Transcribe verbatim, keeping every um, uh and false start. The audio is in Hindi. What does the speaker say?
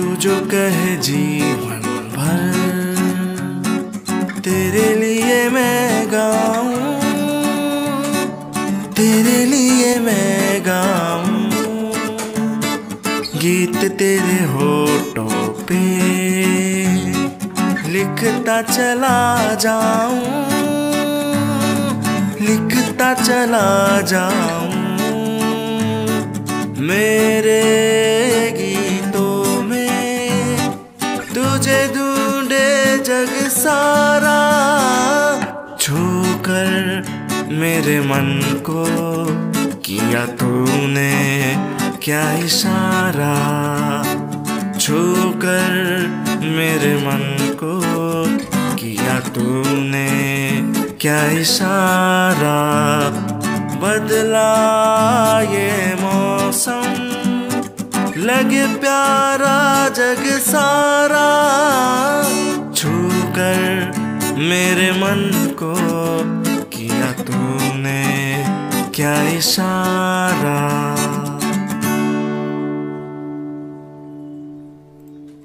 तू जो कहे जीवन भर तेरे लिए मैं गाऊं, तेरे लिए मैं गाऊं। गीत तेरे होठों पे लिखता चला जाऊं, लिखता चला जाऊं। मेरे गीतों में तुझे ढूंढे जग सारा, छू कर मेरे मन को किया तूने क्या इशारा, छू कर मेरे मन को किया तूने क्या इशारा। बदला ये लगे प्यारा जग सारा, छू कर मेरे मन को किया तूने क्या इशारा।